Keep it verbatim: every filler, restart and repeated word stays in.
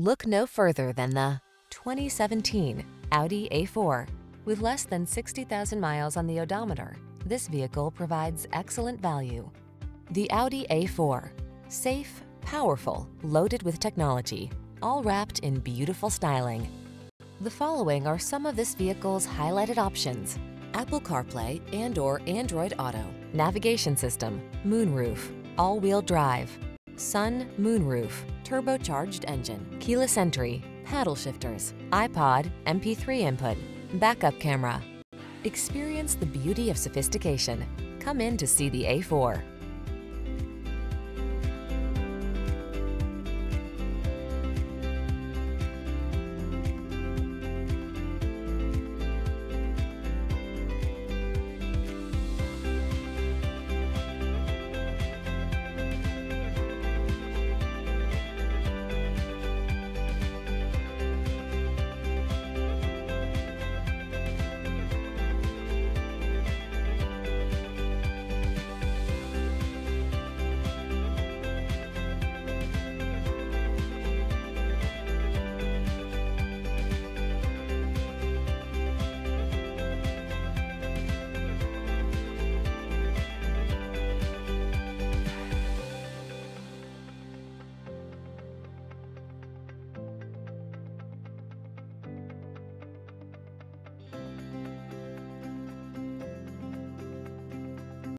Look no further than the twenty seventeen Audi A four. With less than sixty thousand miles on the odometer, this vehicle provides excellent value. The Audi A four, safe, powerful, loaded with technology, all wrapped in beautiful styling. The following are some of this vehicle's highlighted options: Apple CarPlay and or Android Auto, navigation system, moonroof, all-wheel drive, sun, moonroof, turbocharged engine, keyless entry, paddle shifters, iPod, M P three input, backup camera. Experience the beauty of sophistication. Come in to see the A four.